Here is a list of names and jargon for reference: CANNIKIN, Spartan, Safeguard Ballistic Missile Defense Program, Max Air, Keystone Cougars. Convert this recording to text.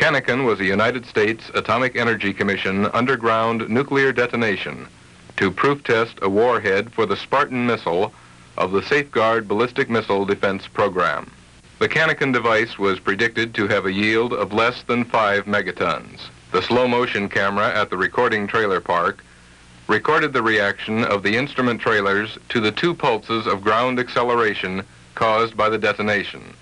CANNIKIN was a United States Atomic Energy Commission underground nuclear detonation to proof test a warhead for the Spartan missile of the Safeguard Ballistic Missile Defense Program. The CANNIKIN device was predicted to have a yield of less than 5 megatons. The slow-motion camera at the recording trailer park recorded the reaction of the instrument trailers to the 2 pulses of ground acceleration caused by the detonation.